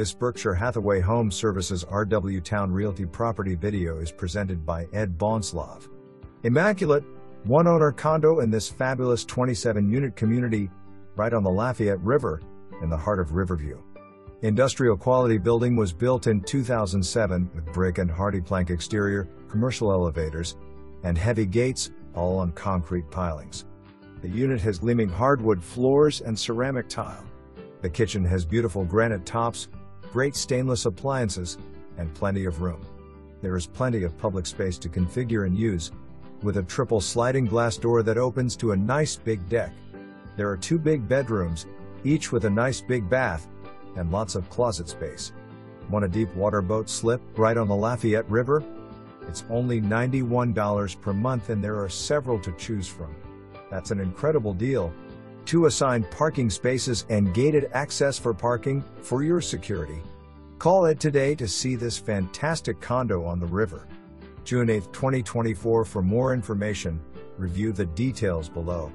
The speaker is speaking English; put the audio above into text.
This Berkshire Hathaway Home Services RW Towne Realty property video is presented by Ed Bohnslav. Immaculate, one-owner condo in this fabulous 27-unit community, right on the Lafayette River, in the heart of Riverview. Industrial quality building was built in 2007 with brick and Hardy Plank exterior, commercial elevators, and heavy gates, all on concrete pilings. The unit has gleaming hardwood floors and ceramic tile. The kitchen has beautiful granite tops, great stainless appliances, and plenty of room. There is plenty of public space to configure and use, with a triple sliding glass door that opens to a nice big deck. There are two big bedrooms, each with a nice big bath, and lots of closet space. Want a deep water boat slip right on the Lafayette River? It's only $91 per month and there are several to choose from. That's an incredible deal. 2 assigned parking spaces and gated access for parking for your security. Call Ed today to see this fantastic condo on the river. June 8, 2024. For more information, review the details below.